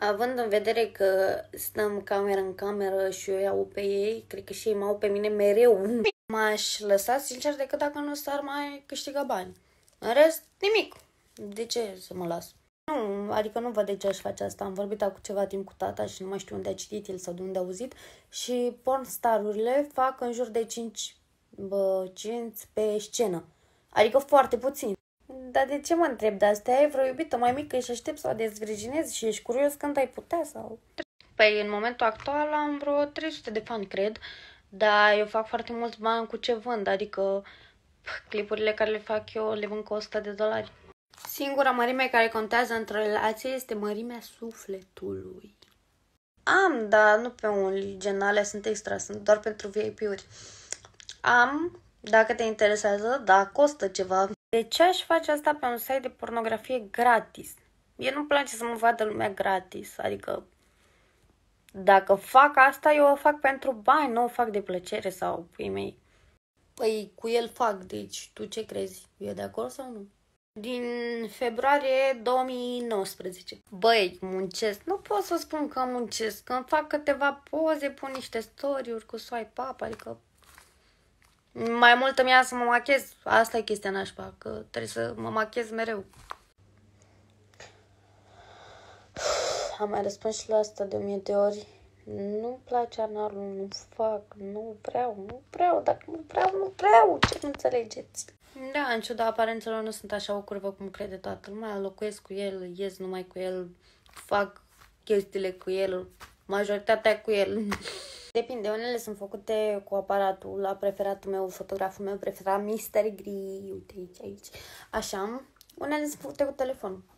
Având în vedere că stăm cameră în cameră și eu iau pe ei, cred că și ei mă au pe mine mereu. M-aș lăsa, sincer, decât dacă nu s-ar mai câștiga bani. În rest, nimic. De ce să mă las? Nu, adică nu văd de ce aș face asta. Am vorbit acum ceva timp cu tata și nu mai știu unde a citit el sau de unde a auzit. Și pornstarurile fac în jur de 5 pe scenă. Adică foarte puțin. Dar de ce mă întreb de astea? Ai vreo iubită mai mică și aștept să o dezvirginezi și ești curios când ai putea sau... Păi în momentul actual am vreo 300 de fani, cred, dar eu fac foarte mulți bani cu ce vând, adică clipurile care le fac eu le vând cu $100. Singura mărime care contează într-o relație este mărimea sufletului. Am, dar nu pe un gen, alea sunt extra, sunt doar pentru VIP-uri. Am, dacă te interesează, da, costă ceva. De ce aș face asta pe un site de pornografie gratis? Eu nu-mi place să mă vadă lumea gratis, adică dacă fac asta, eu o fac pentru bani, nu o fac de plăcere sau pui mei. Păi cu el fac, deci tu ce crezi? E de acord sau nu? Din februarie 2019. Băi, muncesc, nu pot să spun că muncesc, că îmi fac câteva poze, pun niște story-uri cu swipe-up, adică... Mai mult îmi ia să mă machez. Asta e chestia nașpa, că trebuie să mă machez mereu. Am mai răspuns și la asta de 1000 de ori. Nu-mi place anarul, nu fac, nu vreau, dacă nu vreau, ce nu înțelegeți? Da, în ciuda aparențelor nu sunt așa o curvă cum crede toată lumea. Locuiesc cu el, ies numai cu el, fac chestiile cu el, majoritatea cu el. Depinde, unele sunt făcute cu aparatul, la preferatul meu, fotograful meu preferat, Mr. Gri, uite aici, așa. Unele sunt făcute cu telefonul.